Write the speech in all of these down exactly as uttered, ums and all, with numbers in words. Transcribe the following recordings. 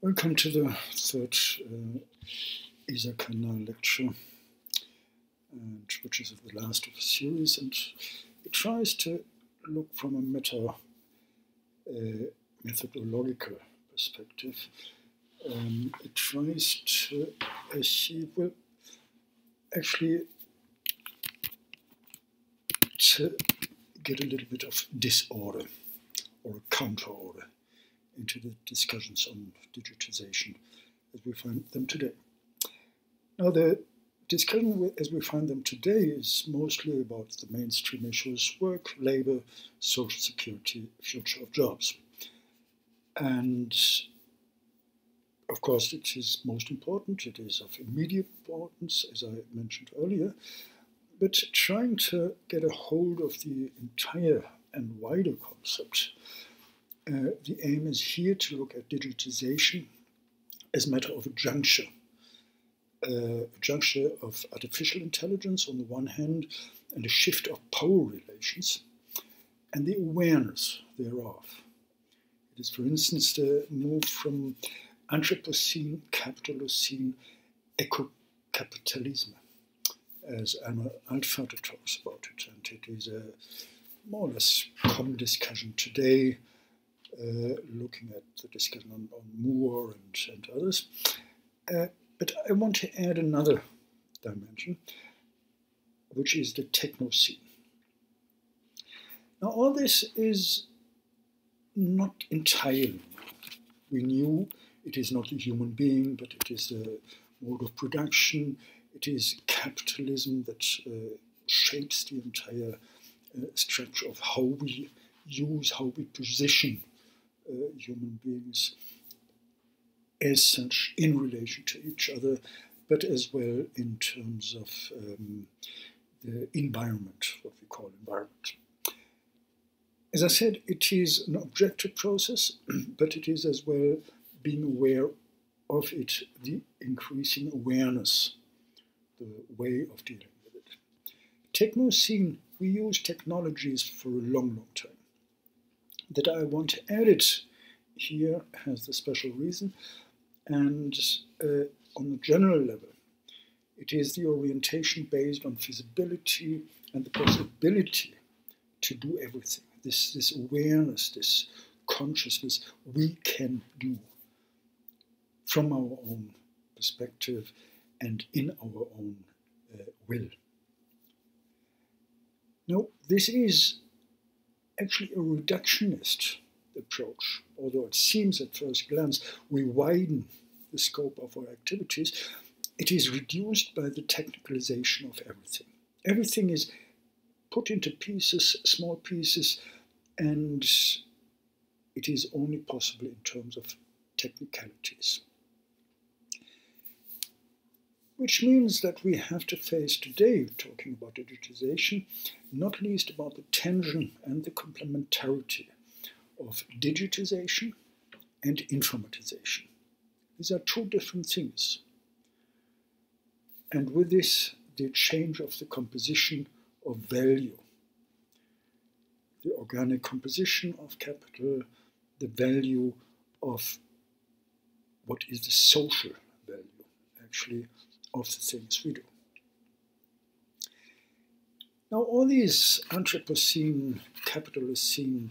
Welcome to the third uh, Isar Kanal lecture, and which is the last of the series, and it tries to look from a meta uh, methodological perspective. Um, it tries to uh, see, well, actually to get a little bit of disorder or counter-order into the discussions on digitization as we find them today. Now, the discussion as we find them today is mostly about the mainstream issues: work, labor, social security, future of jobs. And of course, it is most important, it is of immediate importance, as I mentioned earlier, but trying to get a hold of the entire and wider concept. Uh, the aim is here to look at digitization as a matter of a juncture, uh, a juncture of artificial intelligence on the one hand and a shift of power relations and the awareness thereof. It is, for instance, the move from Anthropocene, Capitalocene, eco-capitalism, as Anna Altfelter talks about it, and it is a more or less common discussion today. Uh, looking at the discussion on, on Moore and, and others. Uh, but I want to add another dimension, which is the Technocene. Now, all this is not entirely new. We knew it is not a human being, but it is the mode of production. It is capitalism that uh, shapes the entire uh, structure of how we use, how we position Uh, human beings as such in relation to each other, but as well in terms of um, the environment, what we call environment. As I said, it is an objective process, but it is as well being aware of it, the increasing awareness, the way of dealing with it. Technocene, we use technologies for a long, long time. That I want to add it here has the special reason, and uh, on the general level, it is the orientation based on feasibility and the possibility to do everything. This, this awareness, this consciousness, we can do from our own perspective and in our own uh, will. Now, this is actually a reductionist approach, although it seems at first glance we widen the scope of our activities. It is reduced by the technicalization of everything. Everything is put into pieces, small pieces, and it is only possible in terms of technicalities. Which means that we have to face today, talking about digitization, not least about the tension and the complementarity of digitization and informatization. These are two different things. And with this, the change of the composition of value, the organic composition of capital, the value of what is the social value, actually, of the things we do. Now, all these Anthropocene, Capitalocene,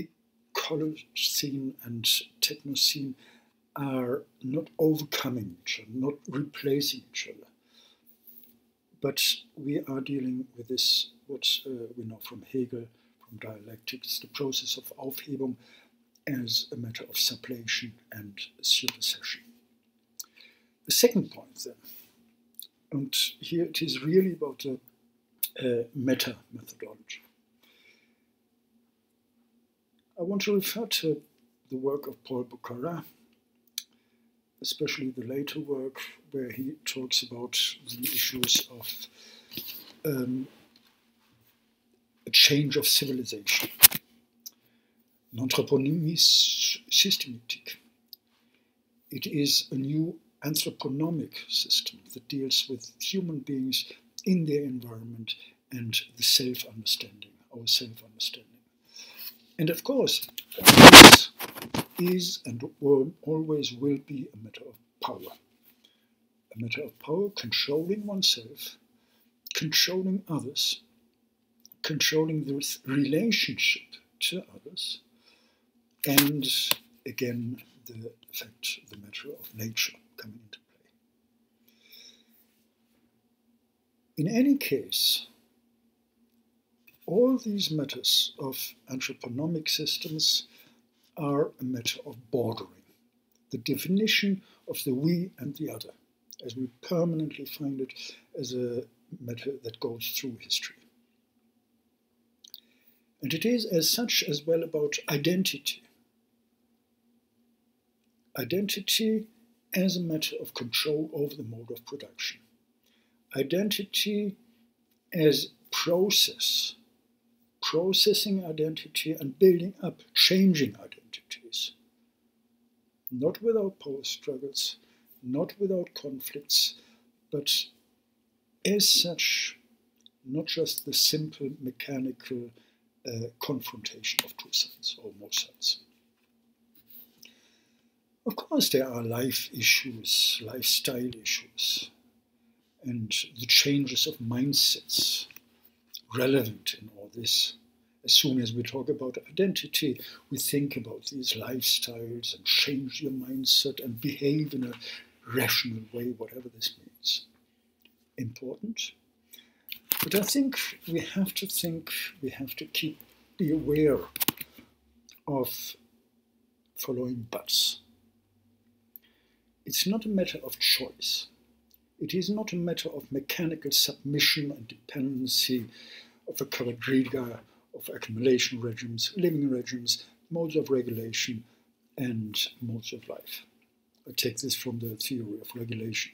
Ecolocene and Technocene are not overcoming each other, not replacing each other. But we are dealing with this, what uh, we know from Hegel, from dialectics, the process of Aufhebung as a matter of supplation and supersession. The second point, then, and here it is really about the uh, meta-methodology. I want to refer to the work of Paul Bocara, especially the later work where he talks about the issues of um, a change of civilization, l'anthropomie systémique. It is a new anthroponomic system that deals with human beings in their environment and the self-understanding, our self-understanding. And of course, this is and always will be a matter of power. A matter of power, controlling oneself, controlling others, controlling the relationship to others, and again, the fact, the matter of nature coming into play. In any case, all these matters of anthroponomic systems are a matter of bordering, the definition of the we and the other, as we permanently find it as a matter that goes through history. And it is as such as well about identity. Identity as a matter of control over the mode of production. Identity as process, processing identity and building up changing identities. Not without power struggles, not without conflicts, but as such, not just the simple mechanical uh, confrontation of two sides or more sides. Of course, there are life issues, lifestyle issues, and the changes of mindsets relevant in all this. As soon as we talk about identity, we think about these lifestyles and change your mindset and behave in a rational way, whatever this means. Important. But I think we have to think, we have to keep, be aware of following buts. It's not a matter of choice. It is not a matter of mechanical submission and dependency of a quadriga of accumulation regimes, living regimes, modes of regulation, and modes of life. I take this from the theory of regulation.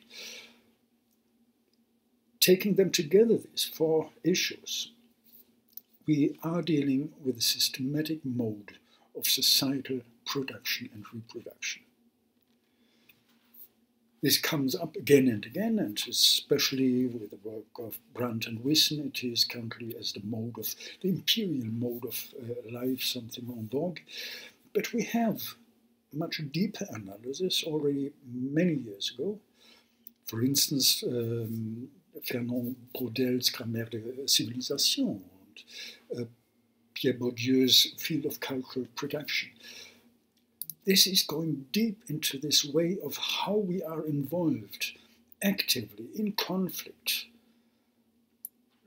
Taking them together, these four issues, we are dealing with a systematic mode of societal production and reproduction. This comes up again and again, and especially with the work of Brandt and Wissen, it is currently as the mode of, the imperial mode of uh, life, something en vogue. But we have much deeper analysis already many years ago. For instance, um, Fernand Baudel's Grammaire de Civilisation, and uh, Pierre Bourdieu's Field of Cultural Production. This is going deep into this way of how we are involved, actively, in conflict,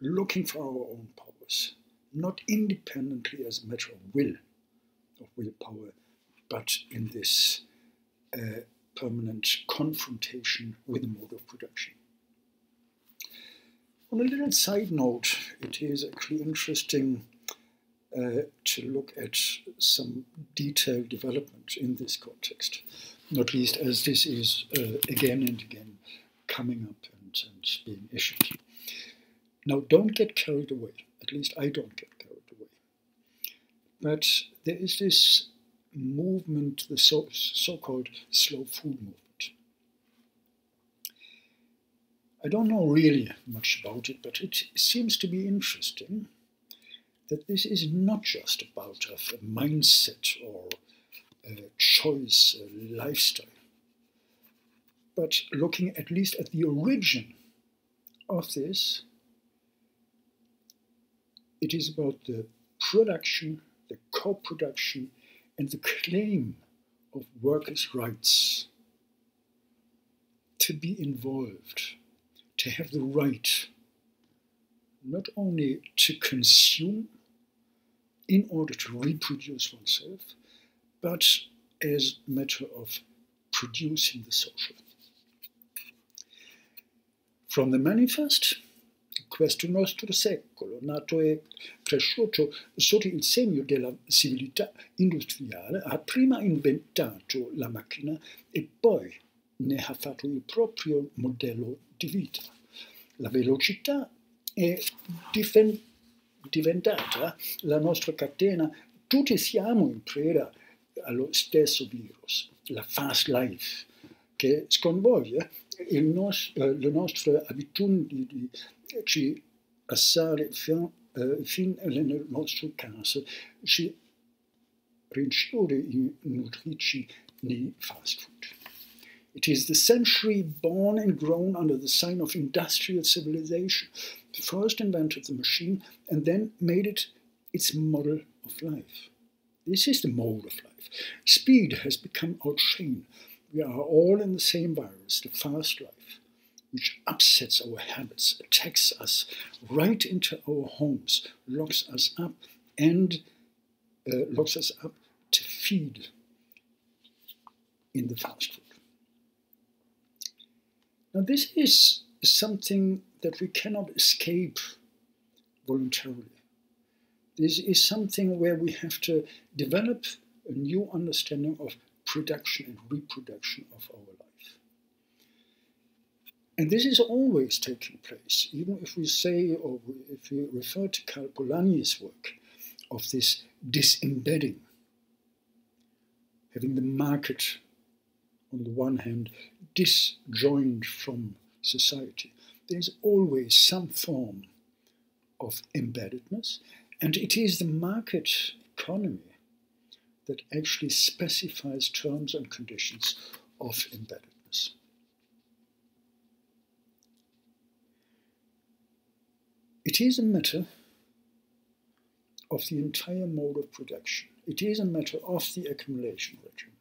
looking for our own powers, not independently as a matter of will, of willpower, but in this uh, permanent confrontation with the mode of production. On a little side note, it is actually interesting Uh, to look at some detailed development in this context, not least as this is uh, again and again coming up and, and being issued. Now, don't get carried away, at least I don't get carried away. But there is this movement, the so, so-called slow food movement. I don't know really much about it, but it seems to be interesting that this is not just about a mindset or a choice, a lifestyle, but looking at least at the origin of this, it is about the production, the co-production, and the claim of workers' rights to be involved, to have the right not only to consume in order to reproduce oneself, but as a matter of producing the social. From the manifest, questo nostro secolo, nato e cresciuto sotto il segno della civiltà industriale, ha prima inventato la macchina e poi ne ha fatto il proprio modello di vita. La velocità è diventata diventata la nostra catena, tutti siamo in preda allo stesso virus, la fast life, che sconvolge il nostro, le nostre abitudini di ci assare fino, eh, fino nel nostro caso, ci rinchiude in nutrici di fast food. It is the century born and grown under the sign of industrial civilization. First invented the machine and then made it its model of life. This is the mode of life. Speed has become our chain. We are all in the same virus, the fast life, which upsets our habits, attacks us right into our homes, locks us up and uh, locks us up to feed in the fast food. Now this is something that we cannot escape voluntarily. This is something where we have to develop a new understanding of production and reproduction of our life. And this is always taking place, even if we say, or if we refer to Karl Polanyi's work, of this disembedding, having the market on the one hand disjoined from society. There's always some form of embeddedness, and it is the market economy that actually specifies terms and conditions of embeddedness. It is a matter of the entire mode of production. It is a matter of the accumulation regime.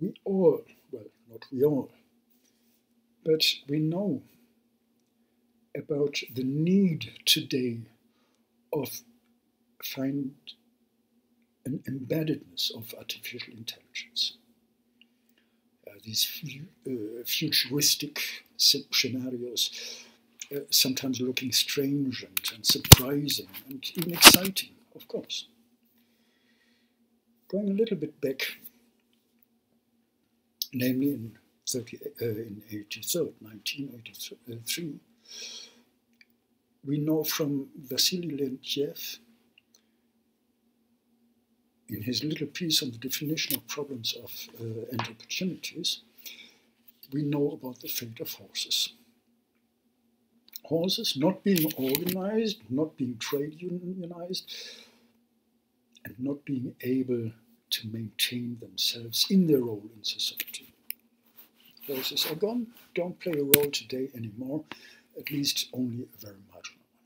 We all, well, not we all, but we know about the need today of find an embeddedness of artificial intelligence. Uh, these fu uh, futuristic scenarios, uh, sometimes looking strange and, and surprising and even exciting, of course. Going a little bit back, namely in, nineteen eighty-three, we know from Vasily Lentyev, in his little piece on the definition of problems of uh, and opportunities, we know about the fate of horses. Horses not being organized, not being trade unionized, and not being able to maintain themselves in their role in society. Horses are gone, don't play a role today anymore, at least only a very marginal one.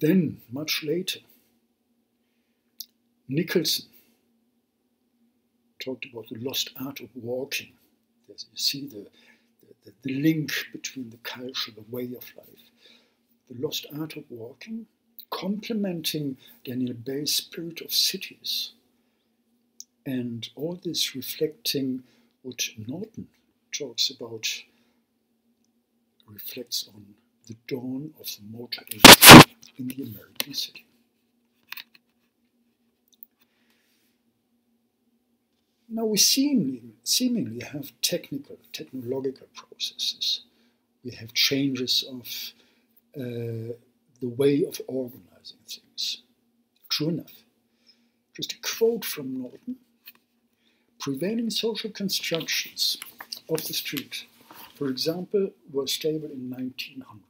Then, much later, Nicholson talked about the lost art of walking. As you see the, the, the link between the culture, the way of life. The lost art of walking, complementing Daniel Bay's Spirit of Cities. And all this reflecting what Norton talks about, reflects on the dawn of the motor age in the American city. Now we seemingly, seemingly have technical, technological processes. We have changes of uh, the way of organizing things. True enough. Just a quote from Norton. Prevailing social constructions of the street, for example, were stable in nineteen hundred.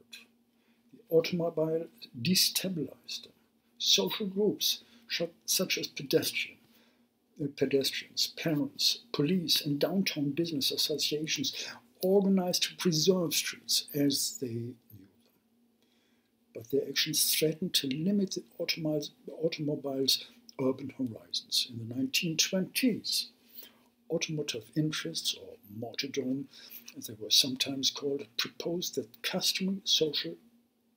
The automobile destabilized them. Social groups such as pedestrian, uh, pedestrians, parents, police, and downtown business associations organized to preserve streets as they knew them. But their actions threatened to limit the automobile's, automobile's urban horizons. In the nineteen twenties, automotive interests, or motordom, as they were sometimes called, proposed that customary social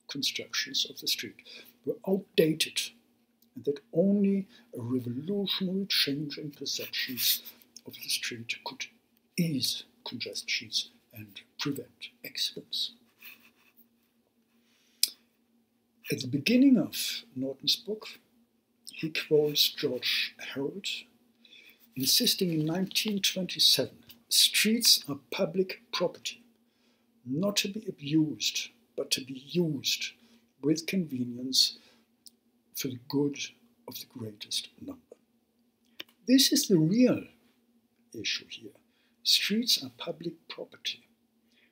constructions of the street were outdated and that only a revolutionary change in perceptions of the street could ease congestions and prevent accidents. At the beginning of Norton's book, he quotes George Harold, insisting in nineteen twenty-seven, streets are public property, not to be abused, but to be used with convenience for the good of the greatest number. This is the real issue here. Streets are public property.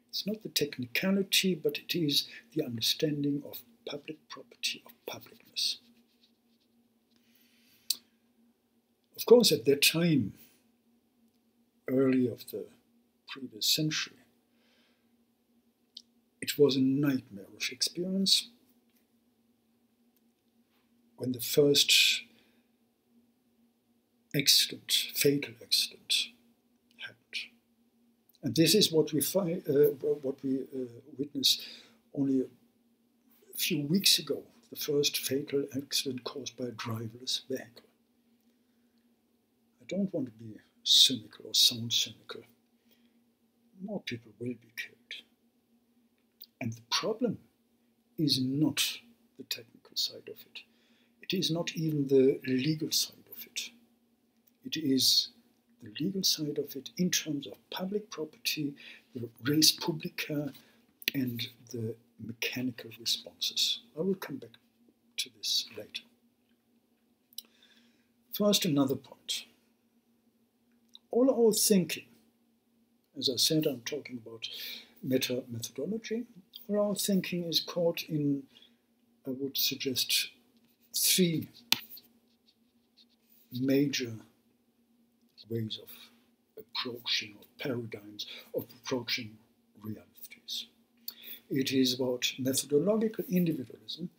It's not the technicality, but it is the understanding of public property, of publicness. Of course, at that time, early of the previous century, it was a nightmarish experience when the first accident, fatal accident, happened. And this is what we find, uh, what we uh, witnessed only a few weeks ago, the first fatal accident caused by a driverless vehicle. I don't want to be cynical or sound cynical. More people will be killed. And the problem is not the technical side of it. It is not even the legal side of it. It is the legal side of it in terms of public property, the res publica, and the mechanical responses. I will come back to this later. First, another point. All our thinking, as I said, I'm talking about meta methodology, all our thinking is caught in, I would suggest, three major ways of approaching, or paradigms of approaching realities. It is about methodological individualism.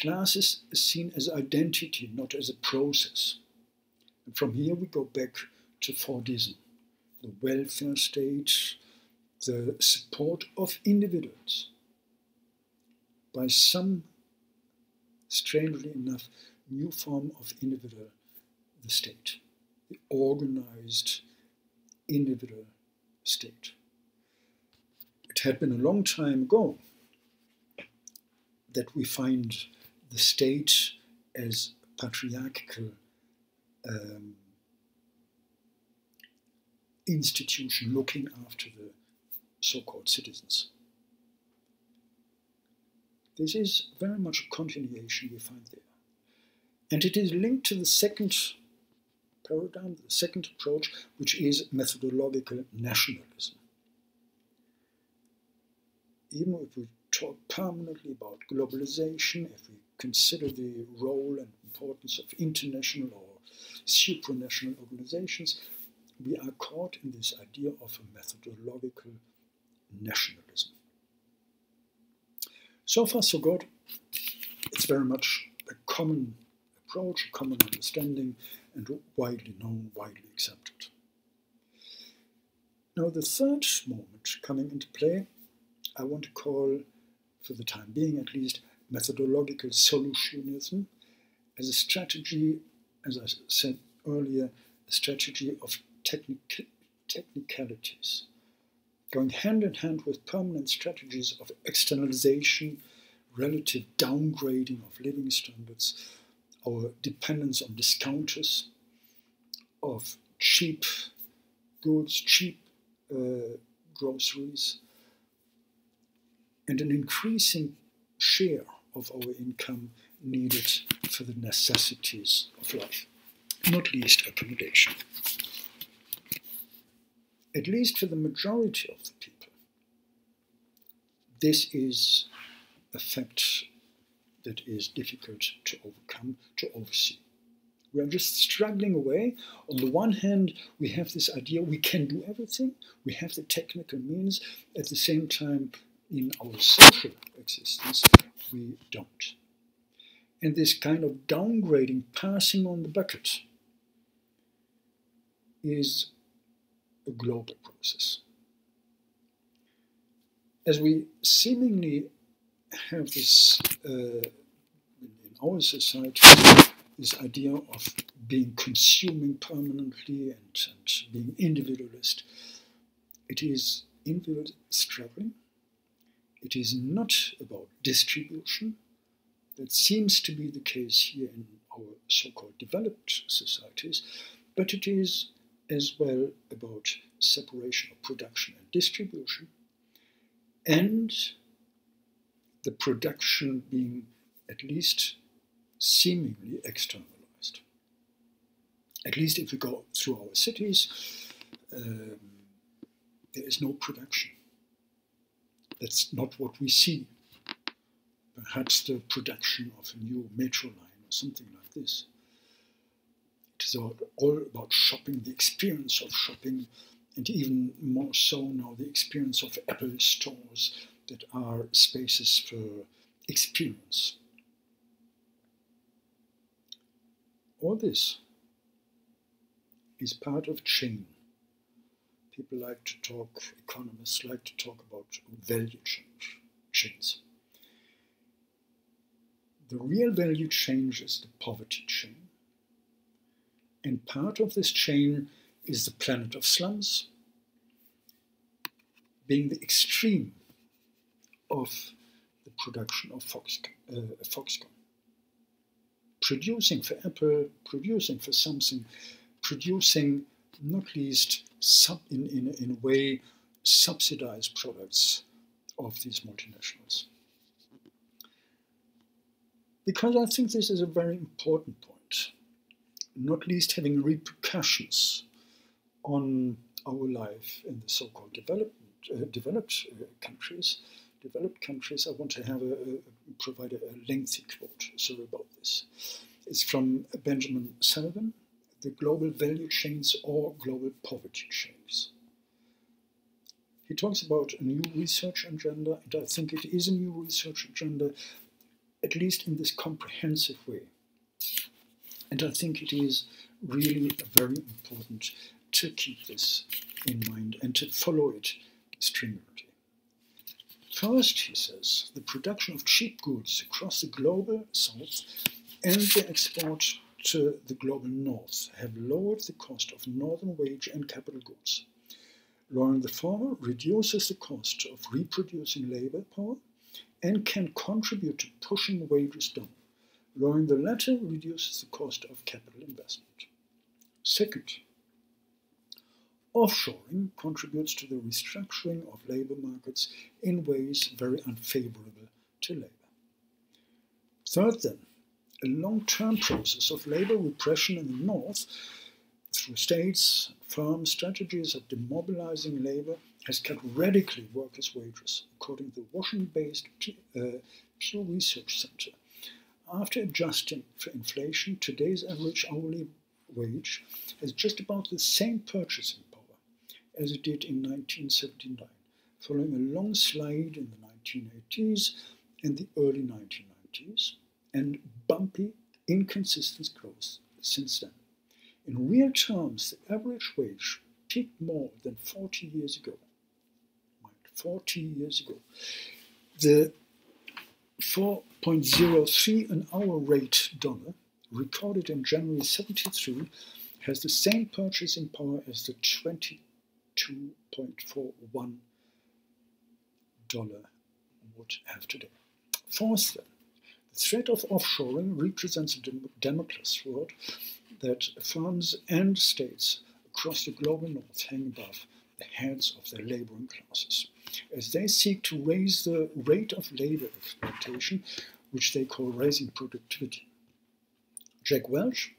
Class is seen as identity, not as a process. And from here we go back to Fordism, the welfare state, the support of individuals by some, strangely enough, new form of individual, the state, the organized individual state. It had been a long time ago that we find the state as patriarchal um, institution looking after the so-called citizens. This is very much a continuation we find there. And it is linked to the second paradigm, the second approach, which is methodological nationalism. Even if we talk permanently about globalization, if we consider the role and importance of international or supranational organizations, we are caught in this idea of a methodological nationalism. So far, so good. It's very much a common approach, a common understanding, and widely known, widely accepted. Now, the third moment coming into play, I want to call, for the time being at least, methodological solutionism as a strategy, as I said earlier, a strategy of technic technicalities, going hand in hand with permanent strategies of externalization, relative downgrading of living standards, our dependence on discounters, of cheap goods, cheap uh, groceries, and an increasing share of our income needed for the necessities of life, not least accommodation. At least for the majority of the people, this is a fact that is difficult to overcome, to oversee. We are just struggling away. On the one hand, we have this idea we can do everything, we have the technical means, at the same time, in our social existence, we don't. And this kind of downgrading, passing on the bucket, is a global process. As we seemingly have this, uh, in our society, this idea of being consuming permanently and, and being individualist. It is individual struggling. It is not about distribution. That seems to be the case here in our so-called developed societies, but it is as well about separation of production and distribution, and the production being at least seemingly externalized. at least if we go through our cities, um, there is no production. That's not what we see. Perhaps the production of a new metro line or something like this. It is all about shopping, the experience of shopping, and even more so now the experience of Apple stores that are spaces for experience. All this is part of chain. People like to talk, economists like to talk about value change, chains. The real value change is the poverty chain. And part of this chain is the planet of slums, being the extreme of the production of Foxconn. Uh, Foxconn. Producing for Apple, producing for Samsung, producing not least sub in, in, in a way subsidized products of these multinationals. Because I think this is a very important point, not least having repercussions on our life in the so-called developed, uh, developed uh, countries. Developed countries, I want to have a, a, provide a lengthy quote, sorry about this. It's from Benjamin Sullivan, The Global Value Chains or Global Poverty Chains. He talks about a new research agenda, and I think it is a new research agenda, at least in this comprehensive way. And I think it is really very important to keep this in mind and to follow it stringently. First, he says, the production of cheap goods across the global south and the export to the global north have lowered the cost of northern wage and capital goods. Lowering the former reduces the cost of reproducing labor power and can contribute to pushing wages down. Lowering the latter reduces the cost of capital investment. Second, offshoring contributes to the restructuring of labor markets in ways very unfavorable to labor. Third, then, a long-term process of labor repression in the north through states, firms, strategies of demobilizing labor has cut radically workers' wages, according to the Washington-based uh, Pew Research Center. After adjusting for inflation, today's average hourly wage has just about the same purchasing power as it did in nineteen seventy-nine, following a long slide in the nineteen eighties and the early nineteen nineties, and bumpy, inconsistent growth since then. In real terms, the average wage peaked more than forty years ago. forty years ago. The four point zero three an hour rate dollar recorded in January seventy-three has the same purchasing power as the twenty-two point four one dollar would have today. Fourth, then, the threat of offshoring represents a Democratic sword that firms and states across the global north hang above the heads of their laboring classes as they seek to raise the rate of labor exploitation, which they call raising productivity. Jack Welch,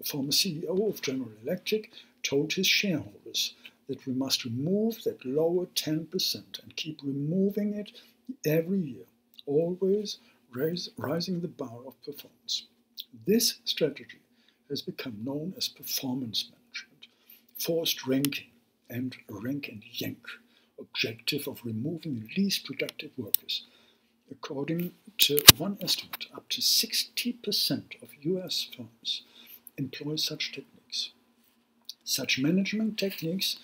a former C E O of General Electric, told his shareholders that we must remove that lower ten percent and keep removing it every year, always raise, rising the bar of performance. This strategy has become known as performance management, forced ranking, and rank and yank, objective of removing the least productive workers. According to one estimate, up to sixty percent of U S firms employ such techniques. Such management techniques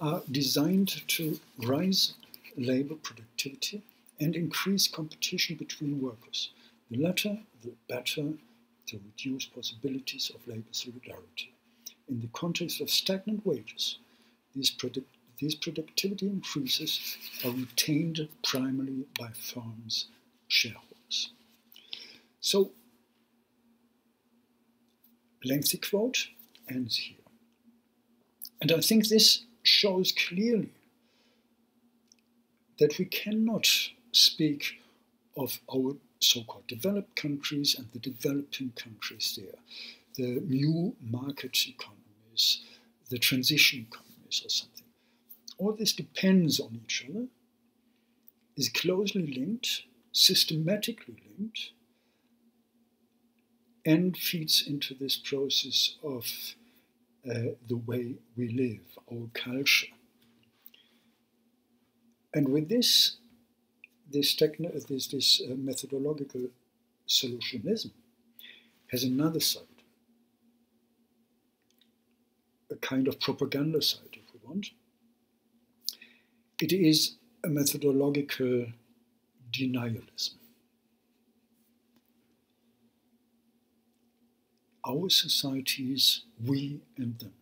are designed to raise labor productivity and increase competition between workers. The latter, the better, to reduce possibilities of labor solidarity. In the context of stagnant wages, these product These productivity increases are retained primarily by firms' shareholders. So, lengthy quote ends here. And I think this shows clearly that we cannot speak of our so-called developed countries and the developing countries there, the new market economy. economies, the transition economies or something. All this depends on each other, is closely linked, systematically linked, and feeds into this process of uh, the way we live, our culture. And with this, this, techno this, this uh, methodological solutionism has another side, a kind of propaganda side, if we want. It is a methodological denialism. Our societies, we and them.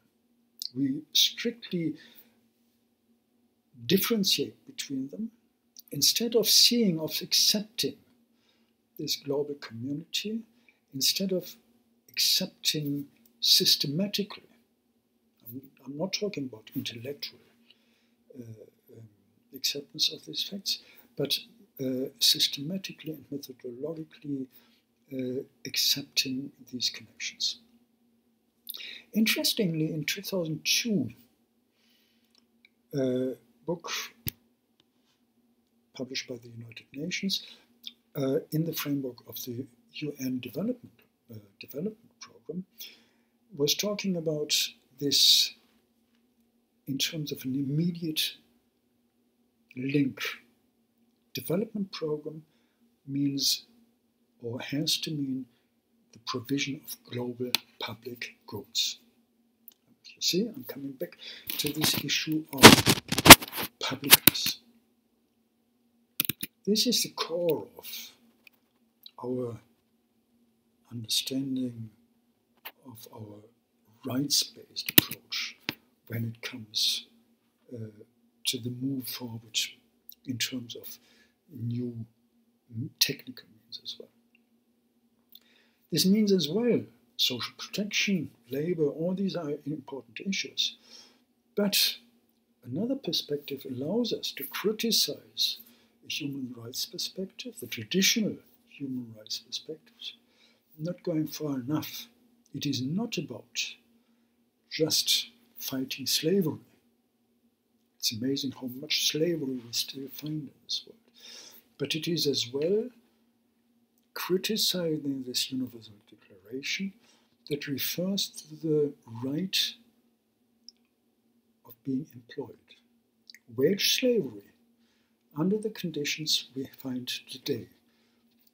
We strictly differentiate between them instead of seeing, of accepting this global community, instead of accepting systematically. I'm, I'm not talking about intellectual uh, um, acceptance of these facts, but uh, systematically and methodologically uh, accepting these connections. Interestingly, in two thousand two, a book published by the United Nations uh, in the framework of the U N Development, uh, Development Program was talking about this in terms of an immediate link. Development program means or has to mean the provision of global public goods. You see, I'm coming back to this issue of publicness. This is the core of our understanding of our rights-based approach when it comes uh, to the move forward in terms of new technical means as well. This means as well social protection, labor, all these are important issues. But another perspective allows us to criticize the human rights perspective, the traditional human rights perspectives, not going far enough. It is not about just fighting slavery. It's amazing how much slavery we still find in this world. But it is as well criticizing this Universal Declaration that refers to the right of being employed. Wage slavery, under the conditions we find today,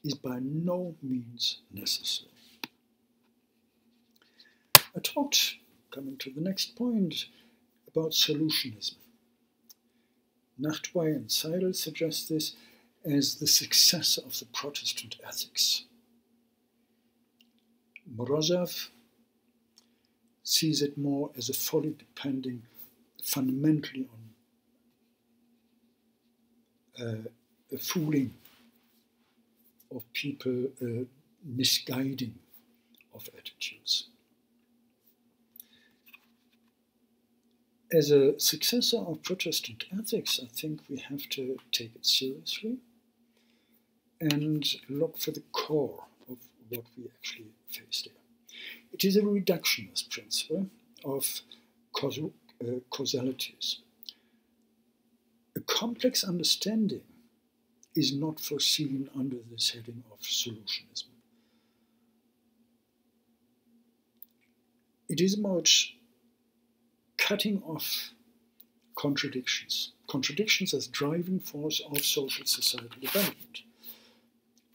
is by no means necessary. I talked, coming to the next point, about solutionism. Nachtwey and Seidel suggest this as the successor of the Protestant ethics. Morozov sees it more as a folly depending fundamentally on uh, a fooling of people, uh, misguiding of attitudes. As a successor of Protestant ethics, I think we have to take it seriously and look for the core of what we actually face there. It is a reductionist principle of causal, uh, causalities. A complex understanding is not foreseen under this heading of solutionism. It is about cutting off contradictions, contradictions as driving force of social societal development.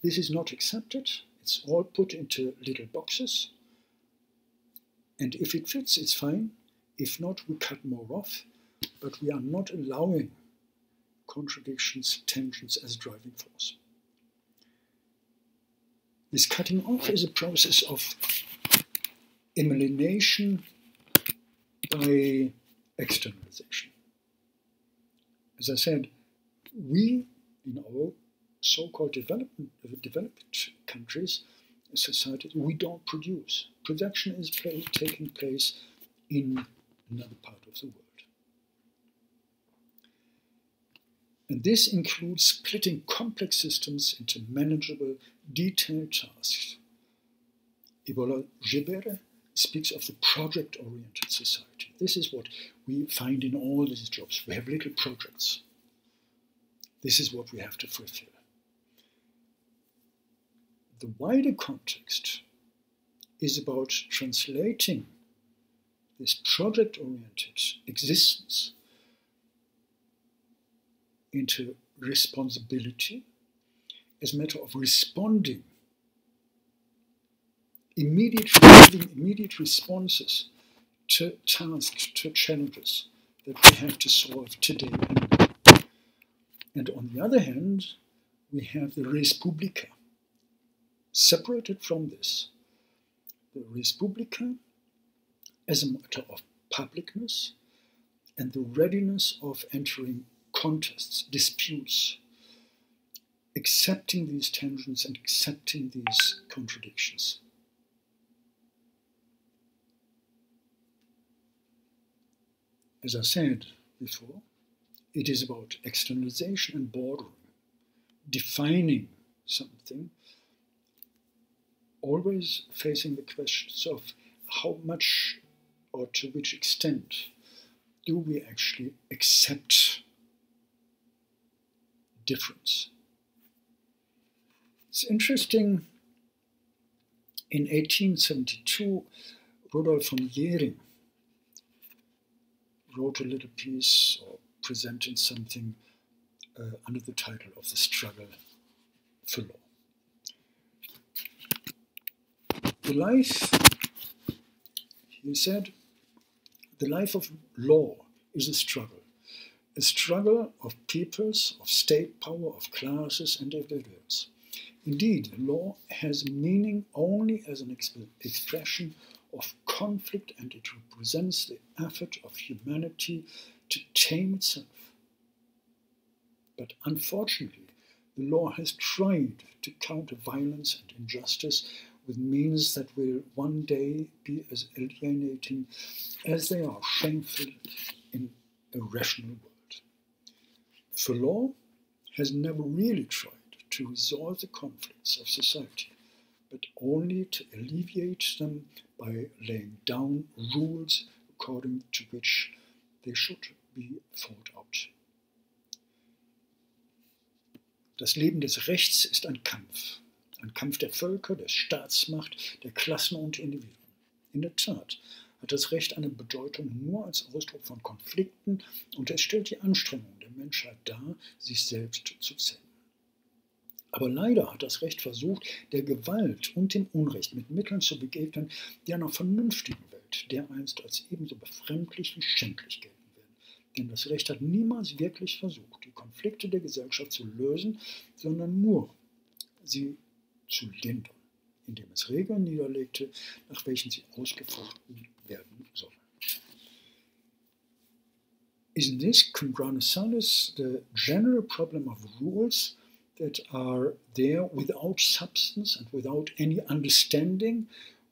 This is not accepted, it's all put into little boxes, and if it fits, it's fine. If not, we cut more off, but we are not allowing contradictions, tensions as driving force. This cutting off is a process of elimination by externalization. As I said, we, in our so-called development, uh, developed countries, societies, we don't produce. Production is play, taking place in another part of the world. And this includes splitting complex systems into manageable, detailed tasks. Ebola Gibere speaks of the project-oriented society. This is what we find in all these jobs. We have little projects. This is what we have to fulfill. The wider context is about translating this project-oriented existence into responsibility as a matter of responding, immediate, giving immediate responses to tasks, to challenges that we have to solve today. And on the other hand, we have the res publica. Separated from this, the res publica as a matter of publicness and the readiness of entering contests, disputes, accepting these tensions and accepting these contradictions. As I said before, it is about externalization and bordering, defining something, always facing the questions of how much or to which extent do we actually accept difference. It's interesting, in eighteen seventy-two, Rudolf von Jhering wrote a little piece or presented something uh, under the title of The Struggle for Law. The life, he said, the life of law is a struggle. A struggle of peoples, of state power, of classes and individuals. Indeed, law has meaning only as an exp expression of conflict, and it represents the effort of humanity to tame itself. But unfortunately, the law has tried to counter violence and injustice with means that will one day be as alienating as they are shameful in a rational world. For law has never really tried to resolve the conflicts of society, but only to alleviate them by laying down rules according to which they should be fought out. Das Leben des Rechts ist ein Kampf, ein Kampf der Völker, der Staatsmacht, der Klassen und Individuen. In der Tat hat das Recht eine Bedeutung nur als Ausdruck von Konflikten, und es stellt die Anstrengung der Menschheit dar, sich selbst zu zähmen. Aber leider hat das Recht versucht, der Gewalt und dem Unrecht mit Mitteln zu begegnen, die einer vernünftigen Welt dereinst als ebenso befremdlich wie schändlich gelten werden. Denn das Recht hat niemals wirklich versucht, die Konflikte der Gesellschaft zu lösen, sondern nur sie zu lindern, indem es Regeln niederlegte, nach welchen sie ausgefochten werden sollen. Isn't this, Congranasalis, the general problem of rules that are there without substance and without any understanding,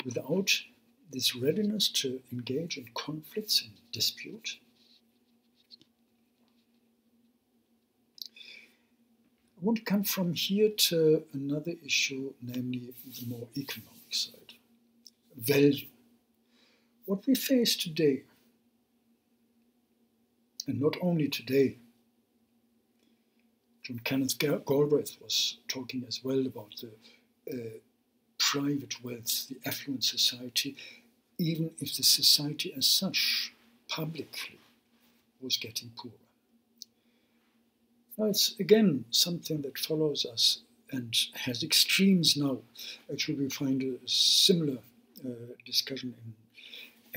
without this readiness to engage in conflicts and dispute? I want to come from here to another issue, namely the more economic side. Value. What we face today, and not only today, John Kenneth Galbraith was talking as well about the uh, private wealth, the affluent society, even if the society as such, publicly, was getting poorer. Now it's again something that follows us and has extremes now. Actually, we find a similar uh, discussion in the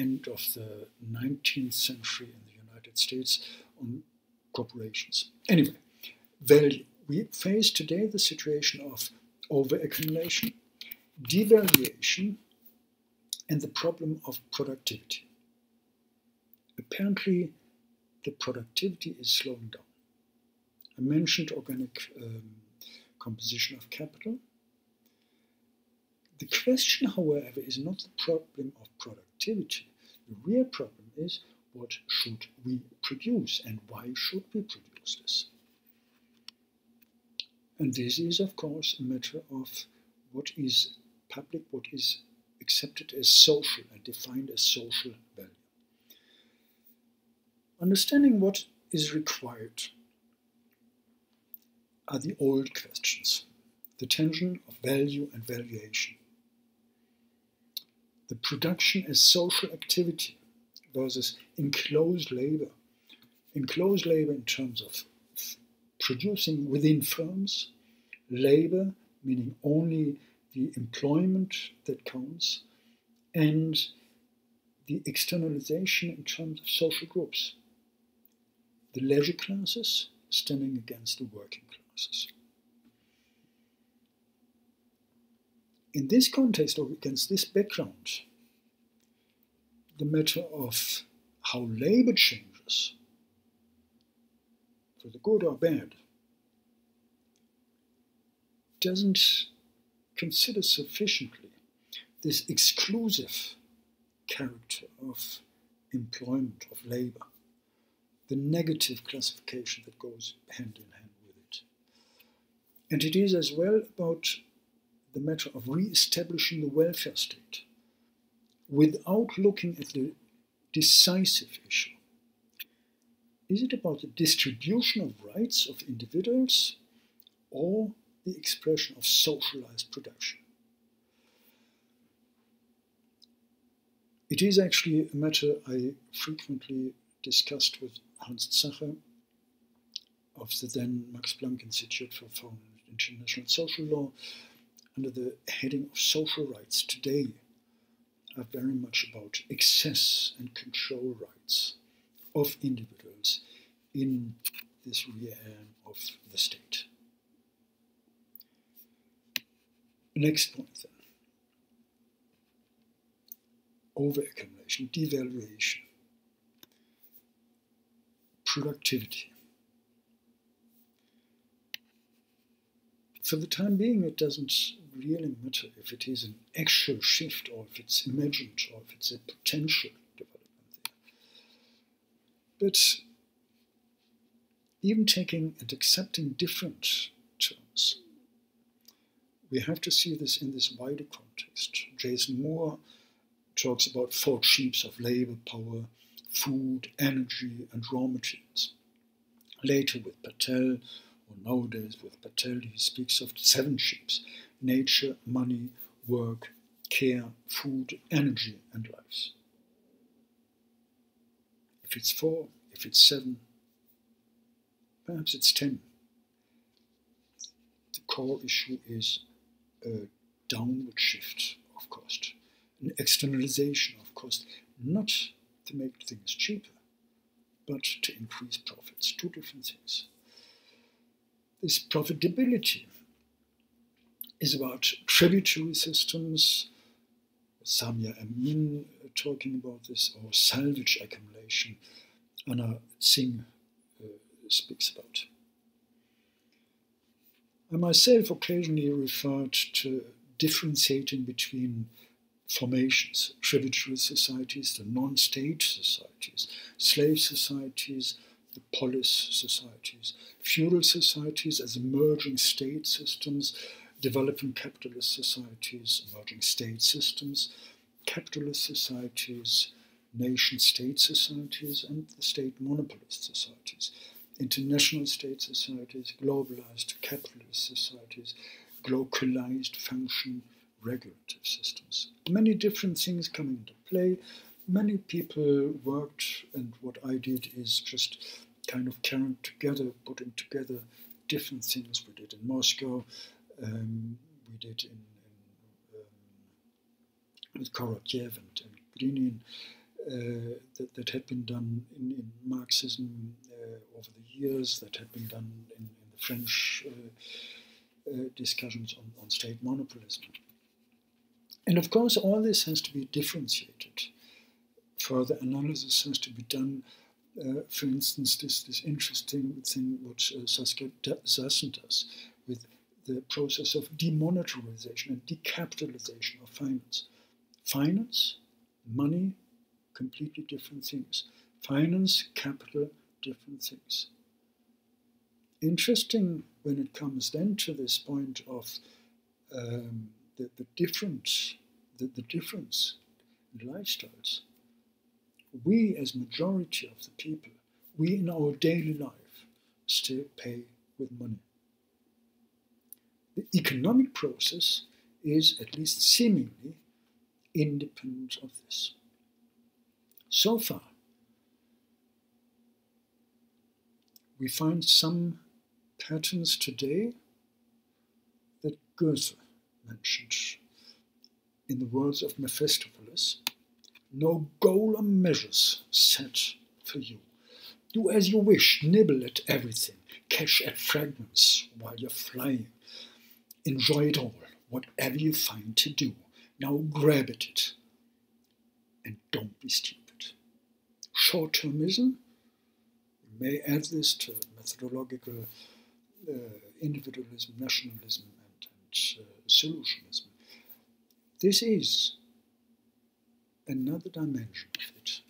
end of the nineteenth century in the United States on corporations. Anyway. Value. We face today the situation of overaccumulation, devaluation, and the problem of productivity. Apparently, the productivity is slowing down. I mentioned organic um, composition of capital. The question, however, is not the problem of productivity. The real problem is, what should we produce, and why should we produce this? And this is, of course, a matter of what is public, what is accepted as social and defined as social value. Understanding what is required are the old questions, the tension of value and valuation. The production as social activity versus enclosed labor. Enclosed labor in terms of producing within firms, labor meaning only the employment that counts, and the externalization in terms of social groups. The leisure classes standing against the working classes. In this context, or against this background, the matter of how labor changes, for the good or bad, doesn't consider sufficiently this exclusive character of employment, of labor, the negative classification that goes hand in hand with it. And it is as well about the matter of re-establishing the welfare state without looking at the decisive issue. Is it about the distribution of rights of individuals or the expression of socialized production? It is actually a matter I frequently discussed with Hans Zacher of the then Max Planck Institute for Foreign and International Social Law, under the heading of social rights today are very much about access and control rights of individuals in this realm of the state. Next point then. Over-accumulation, devaluation, productivity. For the time being, it doesn't really matter if it is an actual shift or if it's imagined or if it's a potential development there. But even taking and accepting different terms, we have to see this in this wider context. Jason Moore talks about four sheaves of labor, power, food, energy, and raw materials. Later with Patel, or nowadays with Patel, he speaks of seven sheaves: nature, money, work, care, food, energy, and lives. If it's four, if it's seven, perhaps it's ten. The core issue is a downward shift of cost, an externalization of cost, not to make things cheaper, but to increase profits. Two different things. This profitability is about tributary systems, Samia Amin talking about this, or salvage accumulation, Anna Tsing uh, speaks about. I myself occasionally referred to differentiating between formations, tributary societies, the non-state societies, slave societies, the polis societies, feudal societies as emerging state systems, developing capitalist societies, emerging state systems, capitalist societies, nation-state societies, and the state monopolist societies, international state societies, globalized capitalist societies, glocalized function regulative systems. Many different things come into play. Many people worked, and what I did is just kind of carrying together, putting together different things we did in Moscow, um, we did in, in um, with Korotyev and, and Grinin, uh, that, that had been done in, in Marxism uh, over the years, that had been done in, in the French uh, uh, discussions on, on state monopolism. And of course, all this has to be differentiated. Further analysis has to be done. Uh, for instance, this, this interesting thing which uh, Saskia Sassen does with the process of demonetarization and decapitalization of finance. Finance, money, completely different things. Finance, capital, different things. Interesting when it comes then to this point of um, the, the different the, the difference in lifestyles. We, as majority of the people, we in our daily life still pay with money. The economic process is, at least seemingly, independent of this. So far, we find some patterns today that Goethe mentioned in the words of Mephistopheles. No goal or measures set for you. Do as you wish, nibble at everything, catch at fragments while you're flying. Enjoy it all, whatever you find to do. Now grab at it and don't be stupid. Short-termism, we may add this to methodological uh, individualism, nationalism and, and uh, solutionism. This is another dimension of it.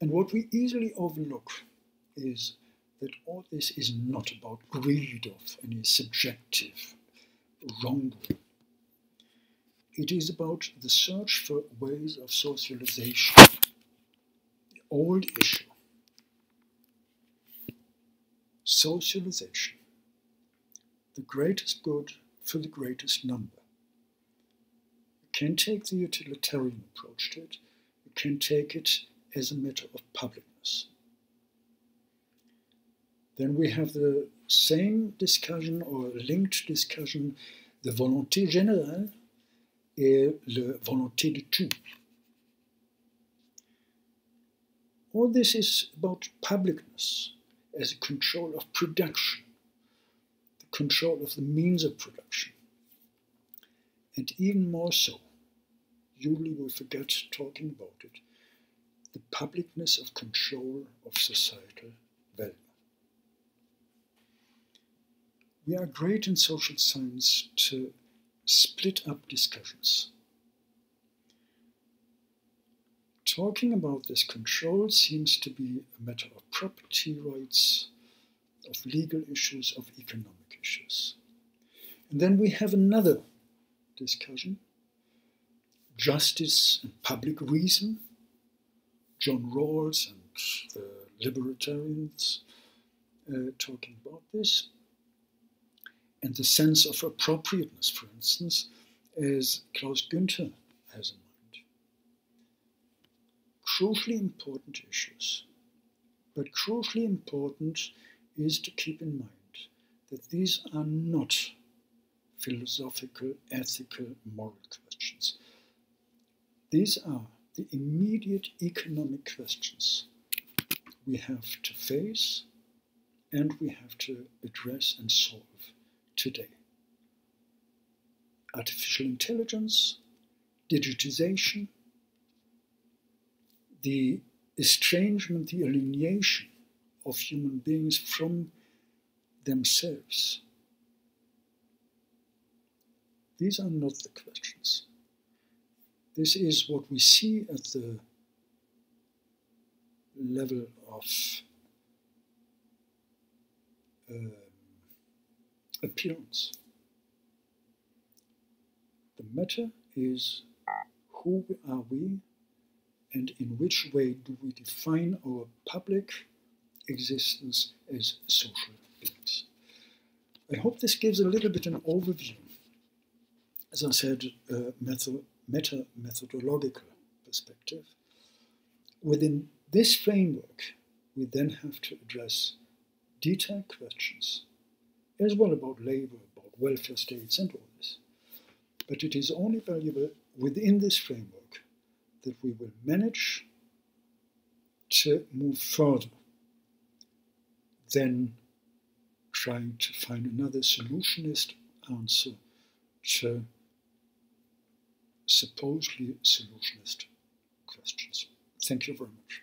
And what we easily overlook is that all this is not about greed of any subjective wrongdoing. It is about the search for ways of socialization, the old issue. Socialization, the greatest good for the greatest number. You can take the utilitarian approach to it, you can take it as a matter of publicness. Then we have the same discussion or linked discussion, the volonté générale et le volonté de tout. All this is about publicness as a control of production, the control of the means of production. And even more so, usually we forget talking about it, the publicness of control of societal value. We are great in social science to split up discussions. Talking about this control seems to be a matter of property rights, of legal issues, of economic issues. And then we have another discussion, justice and public reason, John Rawls and the libertarians uh, talking about this, and the sense of appropriateness, for instance, as Klaus Günther has in mind. Crucially important issues, but crucially important is to keep in mind that these are not philosophical, ethical, moral questions. These are the immediate economic questions we have to face and we have to address and solve today. Artificial intelligence, digitization, the estrangement, the alienation of human beings from themselves. These are not the questions. This is what we see at the level of um, appearance. The matter is who are we and in which way do we define our public existence as social beings. I hope this gives a little bit an overview. As I said, uh, method, meta-methodological perspective. Within this framework, we then have to address detailed questions, as well about labor, about welfare states and all this. But it is only valuable within this framework that we will manage to move further than trying to find another solutionist answer to supposedly solutionist questions. Thank you very much.